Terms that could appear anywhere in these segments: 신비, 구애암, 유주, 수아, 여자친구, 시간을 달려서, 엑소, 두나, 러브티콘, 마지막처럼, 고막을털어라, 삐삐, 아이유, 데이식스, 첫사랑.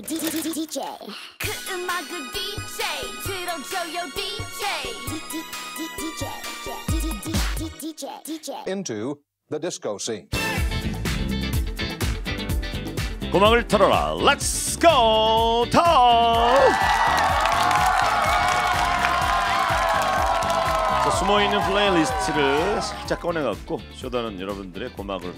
DJ 그 음악을 DJ 들어줘요 DJ Into the disco scene 고막을 털어라 Let's go 숨어있는 플레이리스트를 살짝 꺼내갖고 쇼다는 여러분들의 고막을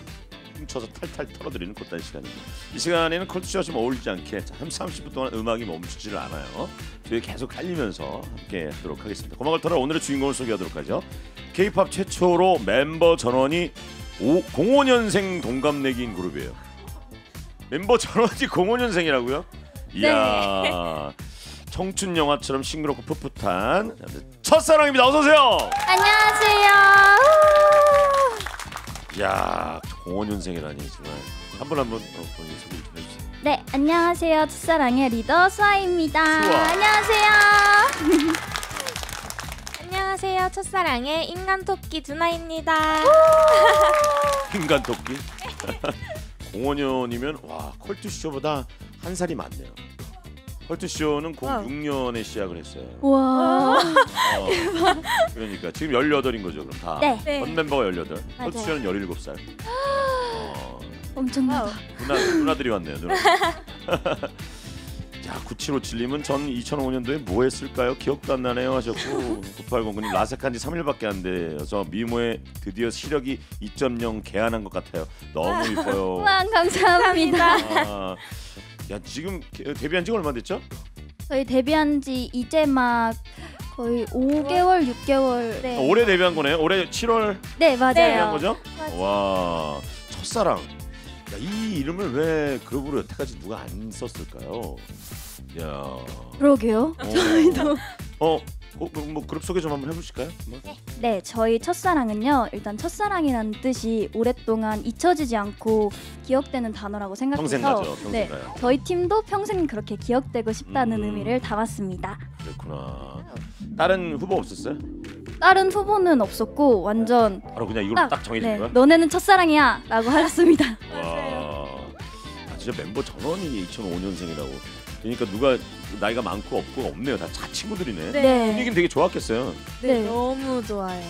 훔쳐서 탈탈 털어드리는 곧다이 시간입니다. 이 시간에는 컬투쇼와 좀 어울리지 않게 한 30분 동안 음악이 멈추지를 않아요. 저희 계속 갈리면서 함께 하도록 하겠습니다. 고막을 털어 오늘의 주인공을 소개하도록 하죠. K-POP 최초로 멤버 전원이 05년생 동갑내기인 그룹이에요. 멤버 전원이 05년생이라고요? 네. 이야... 청춘 영화처럼 싱그럽고 풋풋한 첫사랑입니다. 어서 오세요. 안녕하세요. 야, 05년생이라니 정말 한 분 한 분 본인 소개 좀 해주세요. 네, 안녕하세요. 첫사랑의 리더 수아입니다. 수아. 안녕하세요. 안녕하세요. 첫사랑의 인간토끼 두나입니다. 인간토끼? 05년이면 와 컬투쇼보다 한 살이 많네요. 컬투쇼는 06년에 시작을 했어요. 와 대박. 그러니까 지금 18인 거죠, 그럼 다? 네. 원 멤버가 18, 컬투쇼는 17살. 엄청나다. 누나들이 왔네요, 누나. 야, 9757님은 전 2005년도에 뭐 했을까요? 기억도 안 나네요 하셨고 9809님 라섹한 지 3일밖에 안 돼서 미모에 드디어 시력이 2.0 개안한 것 같아요. 너무 이뻐요. 우와, 감사합니다. 아, 야 지금 데뷔한 지 얼마 됐죠? 저희 데뷔한 지 이제 막 거의 5개월, 6개월. 네. 아, 올해 데뷔한 거네요? 올해 7월? 네, 맞아요. 데뷔한 거죠? 맞아요. 와, 첫사랑. 야, 이 이름을 왜 그룹으로 여태까지 누가 안 썼을까요? 야. 그러게요. 저희도. 뭐 그룹 소개 좀 한번 해보실까요? 네, 저희 첫사랑은요. 일단 첫사랑이라는 뜻이 오랫동안 잊혀지지 않고 기억되는 단어라고 생각해서 평생 가죠. 네, 저희 팀도 평생 그렇게 기억되고 싶다는 의미를 담았습니다. 그렇구나. 다른 후보 없었어요? 다른 후보는 없었고 완전 바로 그냥 이걸로 딱 정해진 거야? 너네는 첫사랑이야 라고 하셨습니다. 와, 아, 진짜 멤버 전원이 2005년생이라고. 그러니까 누가 나이가 많고 없고 없네요. 다 친구들이네. 네. 분위기는 되게 좋았겠어요. 네, 네. 너무 좋아요.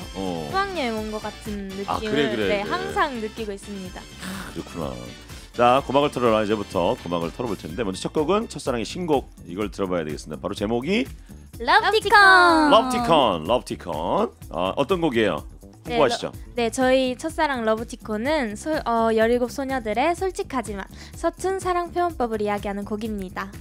수학여행 온 것 같은 느낌을 그래. 항상 느끼고 있습니다. 그렇구나. 자, 고막을 털어라. 이제부터 고막을 털어볼 텐데 먼저 첫 곡은 첫사랑의 신곡 이걸 들어봐야 되겠습니다. 바로 제목이 러브티콘! 러브티콘. 아, 어떤 곡이에요? 홍보하시죠. 네, 저희 첫사랑 러브티콘은 17 소녀들의 솔직하지만 서툰 사랑 표현법을 이야기하는 곡입니다.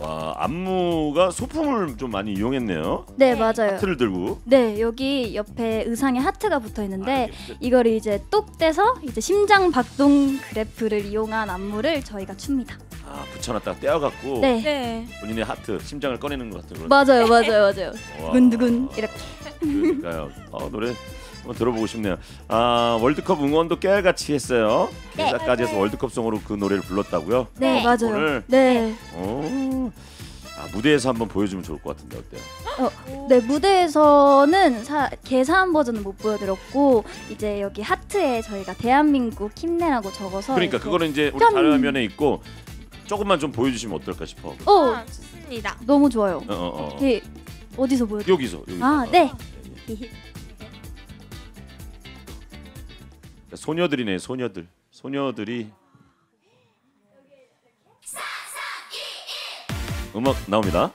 와, 안무가 소품을 좀 많이 이용했네요. 네, 맞아요. 하트를 들고. 네, 여기 옆에 의상에 하트가 붙어 있는데 이걸 이제 똑 떼서 이제 심장 박동 그래프를 이용한 안무를 저희가 춥니다. 아, 붙여놨다가 떼어갖고 네. 본인의 하트, 심장을 꺼내는 것 같은 그런. 맞아요. 두근두근 이렇게. 그러니까요. 노래 한번 들어보고 싶네요. 아, 월드컵 응원도 깨알같이 했어요. 인사까지 해서 월드컵송으로 그 노래를 불렀다고요? 네, 맞아요. 오늘? 네. 아, 무대에서 한번 보여주면 좋을 것 같은데 어때요? 네, 무대에서는 계산 버전은 못 보여드렸고 이제 여기 하트에 저희가 대한민국 힘내라고 적어서 그러니까 그거는 이제 우리 다른 화면에 있고 조금만 좀 보여주시면 어떨까 싶어. 아, 좋습니다. 너무 좋아요. 네, 어디서 보여요? 여기서. 아, 네. 소녀들이네, 소녀들이. 음악 나옵니다.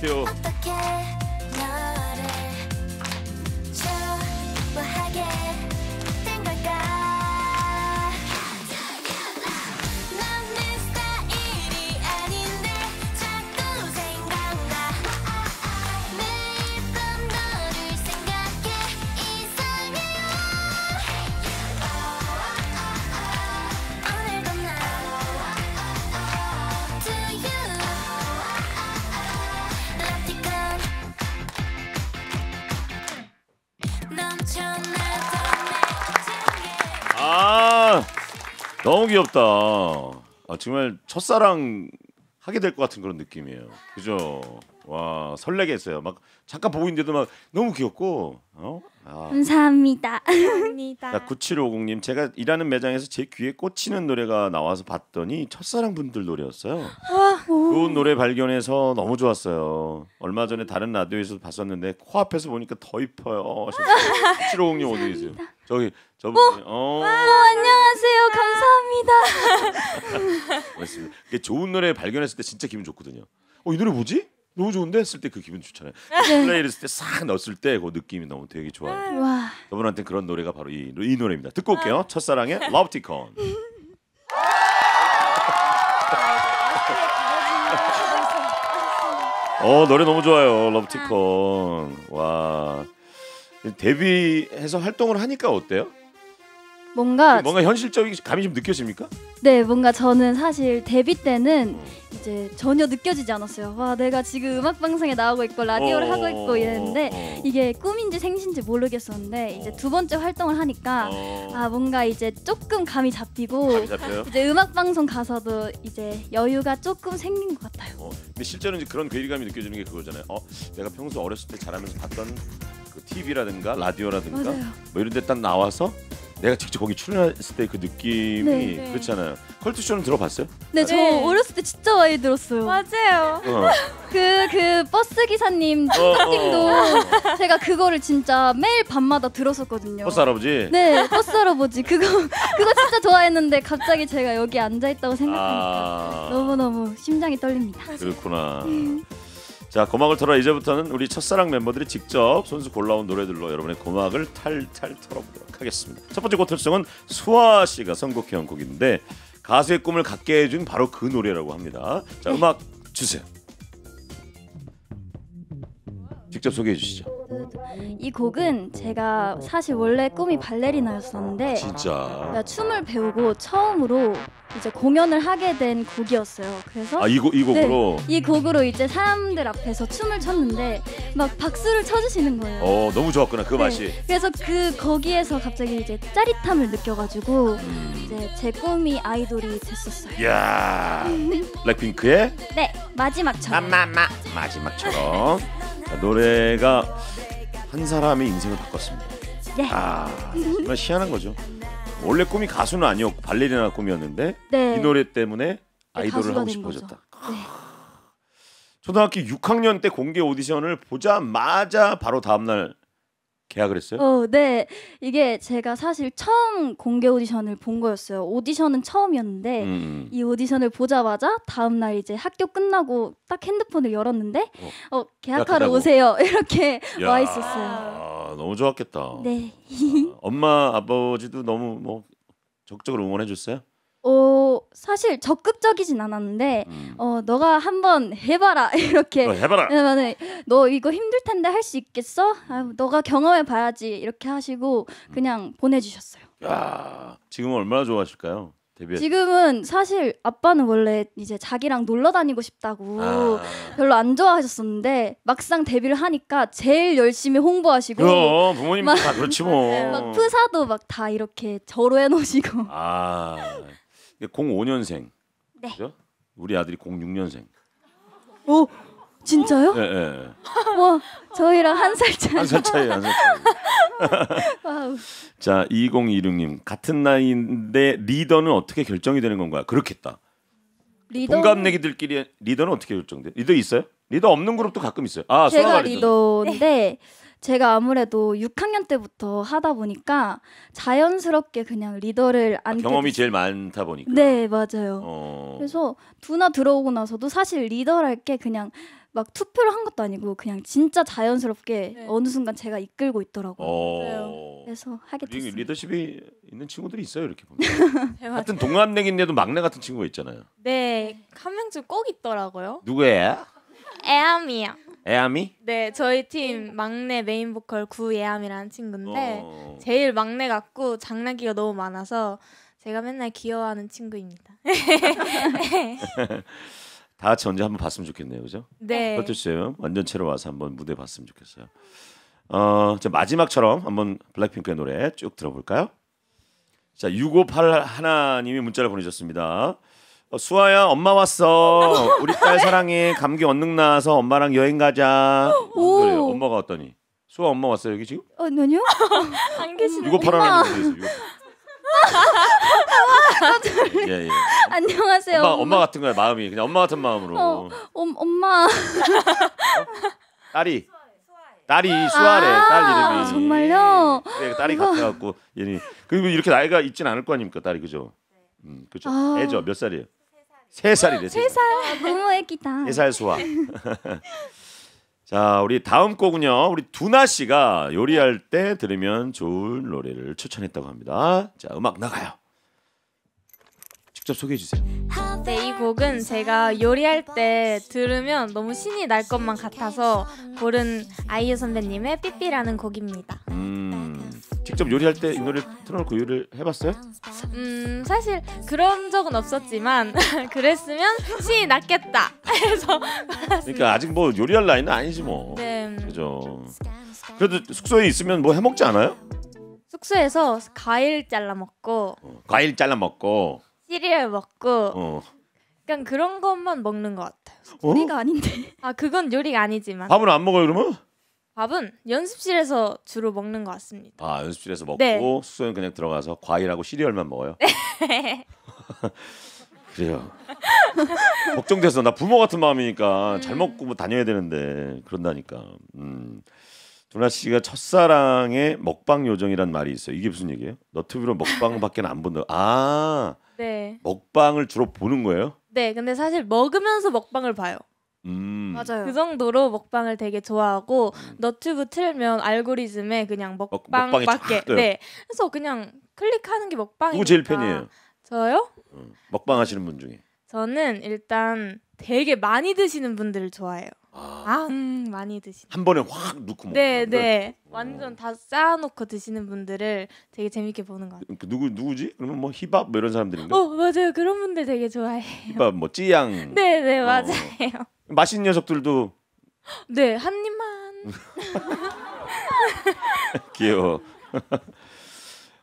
귀여워. 너무 귀엽다. 아, 정말 첫사랑 하게 될 것 같은 그런 느낌이에요. 그죠? 와, 설레게 했어요. 막 잠깐 보고 있는데도 막 너무 귀엽고. 어? 아. 감사합니다. 감사합니다. 9750님, 제가 일하는 매장에서 제 귀에 꽂히는 노래가 나와서 봤더니 첫사랑 분들 노래였어요. 그 노래 발견해서 너무 좋았어요. 얼마 전에 다른 라디오에서 봤었는데 코앞에서 보니까 더 이뻐요. 9750님 어디 계세요? 저기 저분. 안녕하세요. 감사합니다. 맞습니다. 좋은 노래 발견했을 때 진짜 기분 좋거든요. 이 노래 뭐지? 너무 좋은데 했을 때 그 기분 좋잖아요. 플레이리스트 때 싹 넣었을 때 그 느낌이 너무 되게 좋아요. 와. 여러분한테 그런 노래가 바로 이 노래입니다. 듣고 올게요. 첫사랑의 러브티콘. 노래 너무 좋아요. 러브티콘. 와. 데뷔해서 활동을 하니까 어때요? 뭔가 현실적인 감이 좀 느껴집니까? 네, 뭔가 저는 사실 데뷔 때는 이제 전혀 느껴지지 않았어요. 와, 내가 지금 음악 방송에 나오고 있고 라디오를 하고 있고 이랬는데 이게 꿈인지 생신지 모르겠었는데 이제 두 번째 활동을 하니까 아, 뭔가 이제 조금 감이 잡히고 이제 음악 방송 가서도 이제 여유가 조금 생긴 것 같아요. 근데 실제로 이제 그런 괴리감이 느껴지는 게 그거잖아요. 내가 평소 어렸을 때 잘하면서 봤던 그 TV라든가 라디오라든가 맞아요. 뭐 이런 데 딱 나와서 내가 직접 거기 출연했을 때 그 느낌이 네. 그렇잖아요. 컬투쇼는 들어봤어요? 네, 저 어렸을 때 진짜 많이 들었어요. 맞아요. 그 버스 기사님 팀도 제가 그거를 진짜 매일 밤마다 들었었거든요. 버스 할아버지? 네, 버스 할아버지. 그거 진짜 좋아했는데 갑자기 제가 여기 앉아있다고 생각하니까 너무너무 심장이 떨립니다. 그렇구나. 자, 고막을 털어. 이제부터는 우리 첫사랑 멤버들이 직접 손수 골라온 노래들로 여러분의 고막을 탈탈 털어보도록 하겠습니다. 첫 번째 고털송은 수아 씨가 선곡해온 곡인데 가수의 꿈을 갖게 해준 바로 그 노래라고 합니다. 자, 음악 주세요. 직접 소개해 주시죠. 이 곡은 제가 사실 원래 꿈이 발레리나였었는데 진짜 춤을 배우고 처음으로 이제 공연을 하게 된 곡이었어요. 그래서 이 곡으로? 네, 이 곡으로 이제 사람들 앞에서 춤을 췄는데 막 박수를 쳐주시는 거예요. 너무 좋았구나 그 맛이. 네, 그래서 거기에서 갑자기 이제 짜릿함을 느껴가지고 이제 제 꿈이 아이돌이 됐었어요. 이야. 블랙핑크의? 네, 마지막처럼. 마지막처럼. 노래가 한 사람의 인생을 바꿨습니다. 네. 정말 희한한 거죠. 원래 꿈이 가수는 아니었고 발레리나 꿈이었는데 네. 이 노래 때문에 아이돌을 하고 싶어졌다. 네. 초등학교 6학년 때 공개 오디션을 보자마자 바로 다음날 계약을 했어요? 네. 이게 제가 사실 처음 공개 오디션을 본 거였어요. 오디션은 처음이었는데 이 오디션을 보자마자 다음날 이제 학교 끝나고 딱 핸드폰을 열었는데 계약하러 오세요. 이렇게 야. 와 있었어요. 너무 좋았겠다. 네. 엄마, 아버지도 너무 적극적으로 응원해 줬어요? 사실 적극적이진 않았는데 너가 한번 해봐라 이렇게 해봐라. 너 이거 힘들 텐데 할 수 있겠어? 너가 경험해 봐야지 이렇게 하시고 그냥 보내주셨어요. 야, 지금은 얼마나 좋아하실까요? 데뷔했을. 지금은 사실 아빠는 원래 이제 자기랑 놀러 다니고 싶다고 별로 안 좋아하셨었는데 막상 데뷔를 하니까 제일 열심히 홍보하시고 부모님 다 그렇지 뭐. 막 프사도 막 다 이렇게 저로해 놓으시고. 05년생. 네. 그죠? 우리 아들이 06년생. 오, 진짜요? 네, 네. 와, 저희랑 한 살 차이. 자, 2026님. 같은 나이인데 리더는 어떻게 결정이 되는 건가요? 그렇겠다. 리더... 동갑내기들끼리 리더는 어떻게 결정돼? 리더 있어요? 리더 없는 그룹도 가끔 있어요. 제가 리더인데 네. 제가 아무래도 6학년 때부터 하다 보니까 자연스럽게 그냥 리더를 안 경험이 제일 많다 보니까. 네, 맞아요. 그래서 두나 들어오고 나서도 사실 리더랄 게 그냥 막 투표를 한 것도 아니고 그냥 진짜 자연스럽게 네. 어느 순간 제가 이끌고 있더라고요. 그래서 하게 됐어요. 리더십이 있는 친구들이 있어요. 이렇게 보면 같은 동갑내기인데도 막내 같은 친구가 있잖아요. 네, 한 명쯤 꼭 있더라고요. 누구예요? 애암이요. 애암이? 네, 저희 팀 막내 메인 보컬 구애암이라는 친구인데 제일 막내 같고 장난기가 너무 많아서 제가 맨날 귀여워하는 친구입니다. 다 같이 언제 한번 봤으면 좋겠네요, 그죠? 네. 버텨주세요. 완전체로 와서 한번 무대 봤으면 좋겠어요. 마지막처럼 한번 블랙핑크의 노래 쭉 들어볼까요? 자, 658 하나님이 문자를 보내셨습니다. 수아야 엄마 왔어. 우리 딸 사랑해. 감기 언능 나서 엄마랑 여행 가자. 그래요. 엄마가 왔더니 수아 엄마 왔어요 여기 지금? 아니요. 안 계시네. 658 하나님 계세요. 예, 예. 안녕하세요. 엄마 같은 거야 마음이. 그냥 엄마 같은 마음으로. 엄마. 딸이. 딸이 수아래. 딸 이름이. 정말요? 네, 딸이 같아갖고 얘는. 그리고 이렇게 나이가 있진 않을 거 아닙니까 딸이 그죠? 그죠. 애죠. 몇 살이에요? 3살이래. 3살. 너무 애기다. 3살 수아. 자, 우리 다음 곡은요. 우리 두나 씨가 요리할 때 들으면 좋을 노래를 추천했다고 합니다. 자, 음악 나가요. 직접 소개해 주세요. 네, 이 곡은 제가 요리할 때 들으면 너무 신이 날 것만 같아서 고른 아이유 선배님의 삐삐라는 곡입니다. 직접 요리할 때 이 노래 틀어놓고 요리를 해봤어요? 사실 그런 적은 없었지만 그랬으면 신이 났겠다 해서 그러니까 아직 뭐 요리할 나이는 아니지 뭐. 네. 그죠. 그래도 숙소에 있으면 뭐 해먹지 않아요? 숙소에서 과일 잘라 먹고 과일 잘라 먹고 시리얼 먹고 그냥 그런 것만 먹는 것 같아요. 요리가 아닌데. 아, 그건 요리가 아니지만. 밥은 안 먹어요 그러면? 밥은 연습실에서 주로 먹는 것 같습니다. 아, 연습실에서 먹고 네. 숙소에 그냥 들어가서 과일하고 시리얼만 먹어요? 네. 그래요. 걱정돼서 나 부모 같은 마음이니까 잘 먹고 뭐 다녀야 되는데 그런다니까. 두나 씨가 첫사랑의 먹방 요정이란 말이 있어요. 이게 무슨 얘기예요? 너튜브로 먹방밖에 안 본다. 아, 네. 먹방을 주로 보는 거예요? 네, 근데 사실 먹으면서 먹방을 봐요. 맞아요. 그 정도로 먹방을 되게 좋아하고 너튜브 틀면 알고리즘에 그냥 먹방밖에. 네. 그래서 그냥 클릭하는 게 먹방이니까. 누구 제일 팬이에요? 저요? 먹방 하시는 분 중에. 저는 일단 되게 많이 드시는 분들을 좋아해요. 많이 드시는. 한 번에 확 넣고 먹는. 네, 네. 완전 다 쌓아놓고 드시는 분들을 되게 재밌게 보는 것 같아요. 누구지? 그러면 뭐 힙합 뭐 이런 사람들인가? 맞아요. 그런 분들 되게 좋아해요. 힙합 뭐 찌양. 네, 네, 맞아요. 맛있는 녀석들도 네, 한 입만. 귀여워.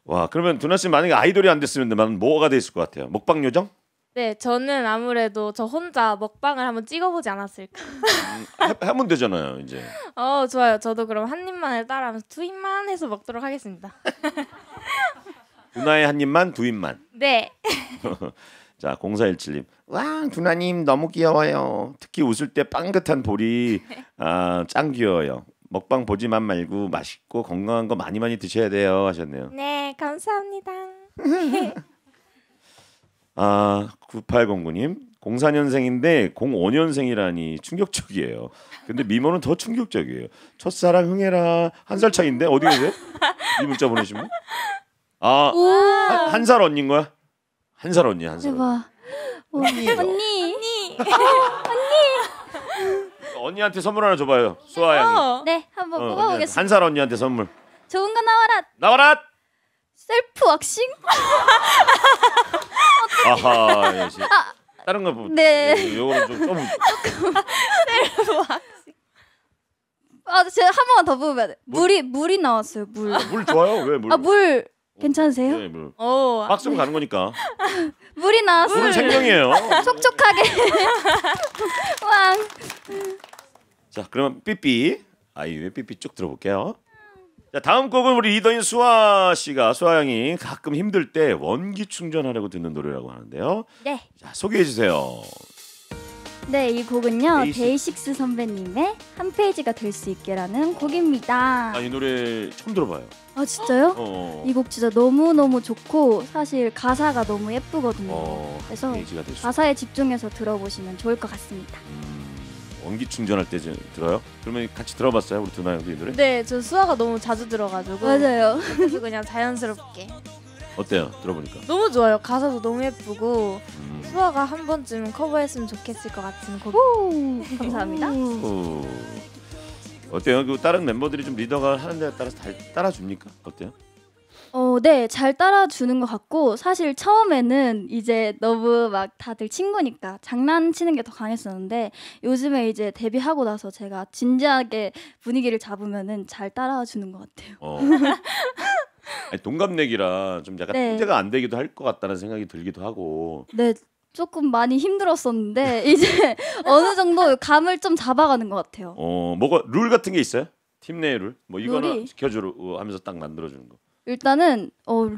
와, 그러면 두나 씨 만약에 아이돌이 안 됐으면 나는 뭐가 돼 있을 것 같아요? 먹방 요정? 네, 저는 아무래도 저 혼자 먹방을 한번 찍어보지 않았을까. 하면 되잖아요, 이제. 좋아요. 저도 그럼 한 입만을 따라하면서 두 입만 해서 먹도록 하겠습니다. 두나의 한 입만, 두 입만. 네. 자, 0417님. 와, 두나님 너무 귀여워요. 특히 웃을 때 빵긋한 볼이 짱 귀여워요. 먹방 보지만 말고 맛있고 건강한 거 많이 드셔야 돼요 하셨네요. 네, 감사합니다. 9809님 04년생인데 05년생이라니 충격적이에요. 근데 미모는 더 충격적이에요. 첫사랑 흥해라. 1살 차이인데 어디 계세요? 이 문자 보내신 분? 아, 1살 언니인 거야? 1살 언니. 1살 언니. 언니. 언니한테 선물 하나 줘봐요. 수아 양이. 네, 한번 뽑아보겠습니다. 1살 언니한테 선물. 좋은 거 나와라. 나와라. 셀프 왁싱? 아하, 역시. 다른 거 보면 네. 요거는 좀 셀프 왁싱. 아, 제가 한 번만 더 뽑으면 돼. 물이 나왔어요. 물. 물 좋아요? 왜 물? 아, 물 괜찮으세요? 네, 물. 왁싱 가는 거니까. 물이 나왔어요. 물은 생명이에요. 촉촉하게. 왕. 자, 그러면 삐삐. 아이유의 삐삐 쭉 들어볼게요. 자, 다음 곡은 우리 리더인 수아 씨가 수아 양이 가끔 힘들 때 원기 충전하려고 듣는 노래라고 하는데요. 네. 자, 소개해 주세요. 네, 이 곡은요 데이식스 선배님의 한 페이지가 될 수 있게라는 곡입니다. 아, 이 노래 처음 들어봐요. 아, 진짜요? 이 곡 진짜 너무너무 좋고 사실 가사가 너무 예쁘거든요. 그래서 가사에 집중해서 들어보시면 좋을 것 같습니다. 원기 충전할 때 들어요? 그러면 같이 들어봤어요? 우리 두나 형도 이 노래? 네, 저 수아가 너무 자주 들어가지고 맞아요. 그냥 자연스럽게. 어때요? 들어보니까? 너무 좋아요. 가사도 너무 예쁘고 수아가 한 번쯤 커버했으면 좋겠을 것 같은 곡. 감사합니다. 어때요? 그 다른 멤버들이 좀 리더가 하는 데 따라서 잘 따라줍니까? 어때요? 네, 잘 따라주는 것 같고 사실 처음에는 이제 너무 막 다들 친구니까 장난치는 게 더 강했었는데 요즘에 이제 데뷔하고 나서 제가 진지하게 분위기를 잡으면은 잘 따라주는 것 같아요. 아니, 동갑내기라 좀 약간 통제가 안 되기도 할 것 같다는 생각이 들기도 하고. 네, 조금 많이 힘들었었는데 이제 어느 정도 감을 좀 잡아가는 것 같아요. 어, 뭐가 룰 같은 게 있어요? 팀 내의 룰? 뭐 이거는 지켜주고 하면서 딱 만들어주는 거. 일단은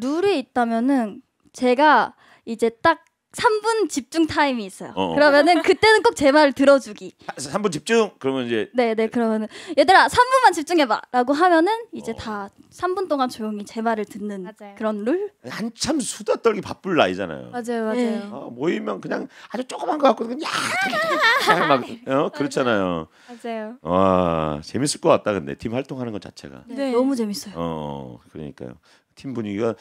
룰이 있다면은 제가 이제 딱 3분 집중 타임이 있어요. 그러면은 그때는 꼭 제 말을 들어주기. 3분 집중? 그러면 이제 네네 그러면은 얘들아 3분만 집중해봐 라고 하면은 이제 다 3분 동안 조용히 제 말을 듣는 맞아요. 그런 룰? 한참 수다 떨기 바쁠 나이잖아요. 맞아요 맞아요. 네. 모이면 그냥 아주 조그만 거 갖고 그냥 막 그렇잖아요. 맞아요. 와 재밌을 것 같다 근데 팀 활동하는 것 자체가. 네, 네. 너무 재밌어요. 그러니까요. 팀 분위기가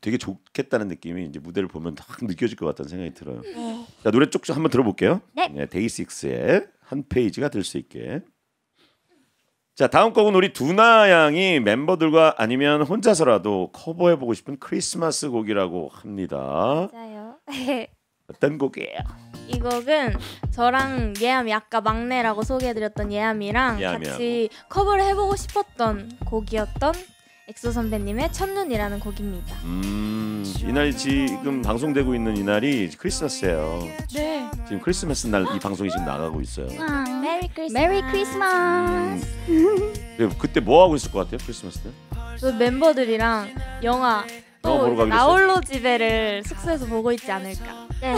되게 좋겠다는 느낌이 이제 무대를 보면 딱 느껴질 것 같다는 생각이 들어요. 네. 자 노래 쭉 한번 들어볼게요. 네. 네, 데이식스의 한 페이지가 될 수 있게. 자 다음 곡은 우리 두나 양이 멤버들과 아니면 혼자서라도 커버해보고 싶은 크리스마스 곡이라고 합니다. 맞아요. 어떤 곡이에요? 이 곡은 저랑 예암이 아까 막내라고 소개해드렸던 예암이랑 같이 커버를 해보고 싶었던 곡이었던 엑소 선배님의 첫눈이라는 곡입니다. 이날이 지금 방송되고 있는 이날이 크리스마스예요. 네. 지금 크리스마스 날 이 방송이 지금 나가고 있어요. 아, 메리 크리스마스. 메리 크리스마스. 그때 뭐 하고 있을 것 같아요? 크리스마스 때? 저 멤버들이랑 영화 또 나홀로 집에를 숙소에서 보고 있지 않을까. 네.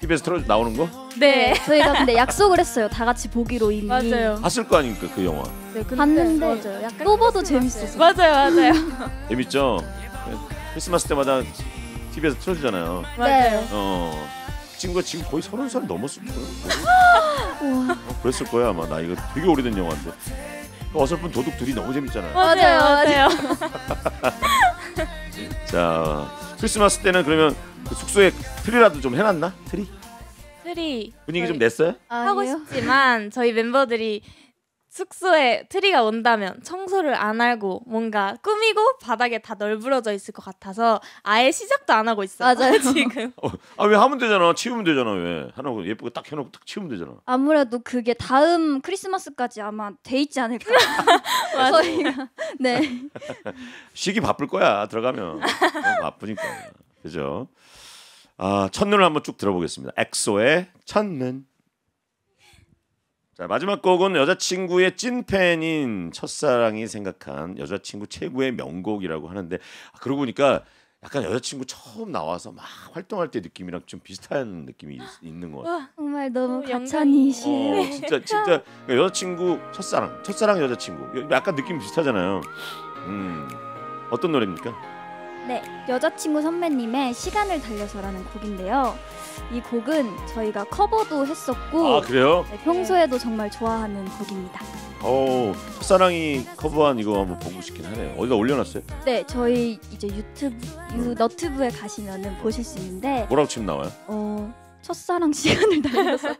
TV에서 틀어 나오는 거? 네. 저희가 근데 약속을 했어요. 다 같이 보기로 이미. 맞아요. 봤을 거 아닙니까 그 영화. 네, 봤는데 약간 또 봐도 재밌었어요. 맞아요, 맞아요. 재밌죠. 크리스마스 때마다 TV에서 틀어주잖아요. 맞아요. 친구가 지금 거의 30살 넘었을 거예요. 그랬을 거야 아마. 나 이거 되게 오래된 영화인데. 그 어설픈 도둑들이 너무 재밌잖아요. 맞아요, 맞아요. 자, 크리스마스 때는 그러면. 그 숙소에 트리라도 좀 해놨나? 트리 분위기 좀 냈어요? 하고 싶지만 저희 멤버들이 숙소에 트리가 온다면 청소를 안 하고 뭔가 꾸미고 바닥에 다 널브러져 있을 것 같아서 아예 시작도 안 하고 있어요. 맞아요. 지금. 아 왜 하면 되잖아. 치우면 되잖아. 왜 하나고 예쁘게 딱 해놓고 딱 치우면 되잖아. 아무래도 그게 다음 크리스마스까지 아마 돼 있지 않을까. 저희가 네. 쉬기 바쁠 거야 들어가면. 바쁘니까. 그죠? 아, 첫눈을 한번 쭉 들어보겠습니다. 엑소의 첫눈. 자, 마지막 곡은 여자친구의 찐팬인 첫사랑이 생각한 여자친구 최고의 명곡이라고 하는데 그러고 보니까 약간 여자친구 처음 나와서 막 활동할 때 느낌이랑 좀 비슷한 느낌이 있는 것 같아요. 정말 너무 가찬이시네. 진짜 여자친구 첫사랑 여자친구 약간 느낌 비슷하잖아요. 어떤 노래입니까? 네, 여자친구 선배님의 시간을 달려서라는 곡인데요. 이 곡은 저희가 커버도 했었고, 아 그래요? 네, 평소에도 정말 좋아하는 곡입니다. 오, 첫사랑이 커버한 이거 한번 보고 싶긴 하네요. 어디다 올려놨어요? 네, 저희 이제 너튜브에 가시면은 보실 수 있는데 뭐라고 지금 나와요? 첫사랑 시간을 달려서.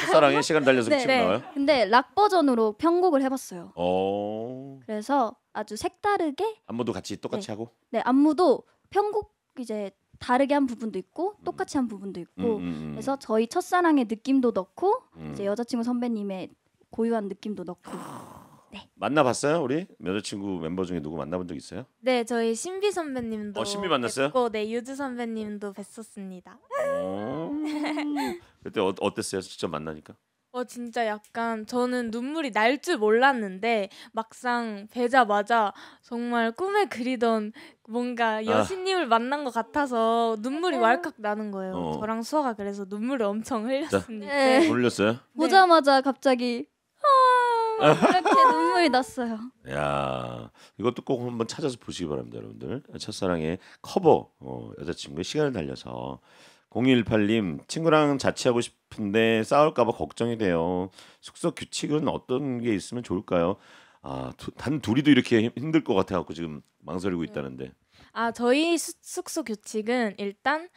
첫사랑의 시간 달려서 지금 네, 나와요? 근데 락 버전으로 편곡을 해봤어요. 그래서 아주 색다르게 안무도 같이 똑같이 하고? 네 안무도 편곡 이제 다르게 한 부분도 있고 똑같이 한 부분도 있고 그래서 저희 첫사랑의 느낌도 넣고 이제 여자친구 선배님의 고유한 느낌도 넣고. 네. 만나봤어요 우리? 여자친구 멤버 중에 누구 만나본 적 있어요? 네 저희 신비 선배님도 신비 만났어요? 뵙고, 네 유주 선배님도 뵀었습니다. 그때 어땠어요? 직접 만나니까? 진짜 약간 저는 눈물이 날 줄 몰랐는데 막상 뵈자마자 정말 꿈에 그리던 뭔가 여신님을 만난 것 같아서 눈물이 왈칵 나는 거예요. 저랑 수아가 그래서 눈물을 엄청 흘렸습니다. 흘렸어요? 보자마자 갑자기 이렇게 눈물이 났어요. 야, 이것도 꼭 한번 찾아서 보시기 바랍니다, 여러분들. 첫사랑의 커버 여자친구의 시간을 달려서. 018님 친구랑 자취하고 싶은데 싸울까봐 걱정이 돼요. 숙소 규칙은 어떤 게 있으면 좋을까요? 아, 단 둘이도 이렇게 힘들 것 같아갖고 지금 망설이고 있다는데. 아 저희 숙소 규칙은 일단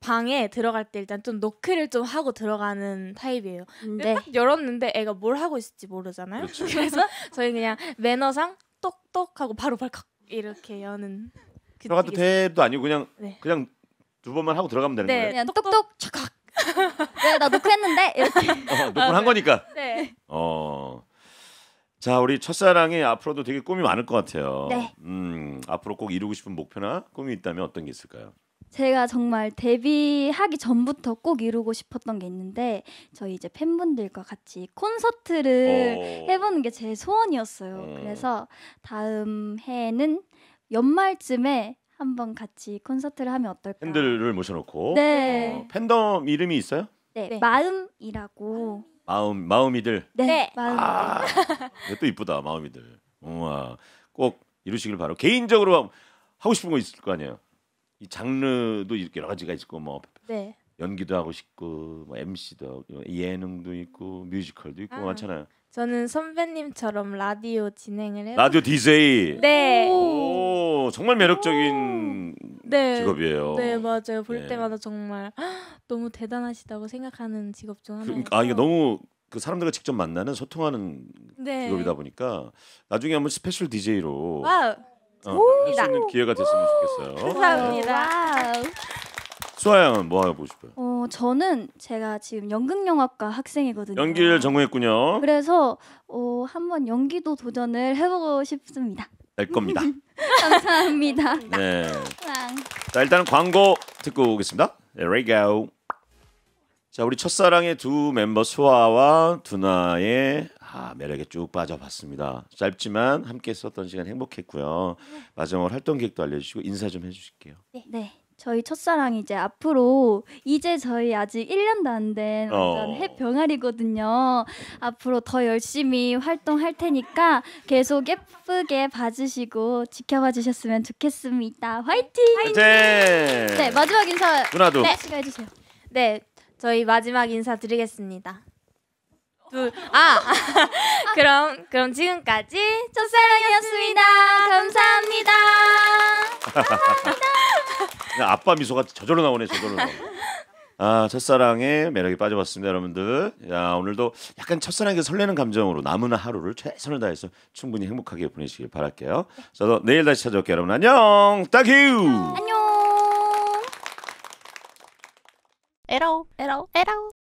방에 들어갈 때 일단 좀 노크를 좀 하고 들어가는 타입이에요. 근데 딱 열었는데 애가 뭘 하고 있을지 모르잖아요. 그렇죠. 그래서 저희 그냥 매너상 똑똑 하고 바로 발칵 이렇게 여는. 들어가도 돼도 아니고 그냥. 두 번만 하고 들어가면 되는 거예요? 그냥 똑똑 착각. 네, 나 노크했는데 이렇게. 노크한 거니까. 네. 자, 우리 첫사랑이 앞으로도 되게 꿈이 많을 것 같아요. 네. 앞으로 꼭 이루고 싶은 목표나 꿈이 있다면 어떤 게 있을까요? 제가 정말 데뷔하기 전부터 꼭 이루고 싶었던 게 있는데 저희 이제 팬분들과 같이 콘서트를 해보는 게 제 소원이었어요. 그래서 다음 해에는 연말쯤에 한번 같이 콘서트를 하면 어떨까. 팬들을 모셔놓고. 네. 팬덤 이름이 있어요? 네. 네. 마음이라고. 마음이들. 네. 네. 아, 또 이쁘다 마음이들. 우와, 꼭 이루시길 바라고. 개인적으로 하고 싶은 거 있을 거 아니에요. 이 장르도 이렇게 여러 가지가 있고 뭐 네. 연기도 하고 싶고 뭐 MC도 예능도 있고 뮤지컬도 있고 많잖아요. 저는 선배님처럼 라디오 진행을 해요. 라디오 DJ. 네. 오, 정말 매력적인 네. 직업이에요. 네, 맞아요. 볼 네. 때마다 정말 너무 대단하시다고 생각하는 직업 중 하나예요. 아, 이게 너무 그 사람들과 직접 만나는 소통하는 네. 직업이다 보니까 나중에 한번 스페셜 DJ로 와우. 할 수 있는 기회가 됐으면 좋겠어요. 감사합니다. 수아 양은 뭐 하고 싶어요? 저는 제가 지금 연극영화과 학생이거든요. 연기를 전공했군요. 그래서 한번 연기도 도전을 해보고 싶습니다. 될 겁니다. 감사합니다. 네. 자, 일단은 광고 듣고 오겠습니다. There we go. 자, 우리 첫사랑의 두 멤버 수아와 두나의 매력에 쭉 빠져봤습니다. 짧지만 함께 썼던 시간 행복했고요. 마지막으로 활동 계획도 알려주시고 인사 좀 해주실게요. 네. 네. 저희 첫사랑이 이제 앞으로 저희 아직 1년도 안 된 완전 해병아리거든요. 앞으로 더 열심히 활동할 테니까 계속 예쁘게 봐주시고 지켜봐 주셨으면 좋겠습니다. 화이팅! 화이팅! 네, 마지막 인사 누나도 네, 해주세요. 네, 저희 마지막 인사 드리겠습니다. 그럼 지금까지 첫사랑이었습니다. 감사합니다. 감사합니다. 아빠 미소가 저절로 나오네, 저절로 나오네. 아, 첫사랑의 매력에 빠져봤습니다, 여러분들. 야, 오늘도 약간 첫사랑에게 설레는 감정으로 남은 하루를 최선을 다해서 충분히 행복하게 보내시길 바랄게요. 저도 내일 다시 찾아올게요, 여러분. 안녕. 땡큐. 안녕. 에러.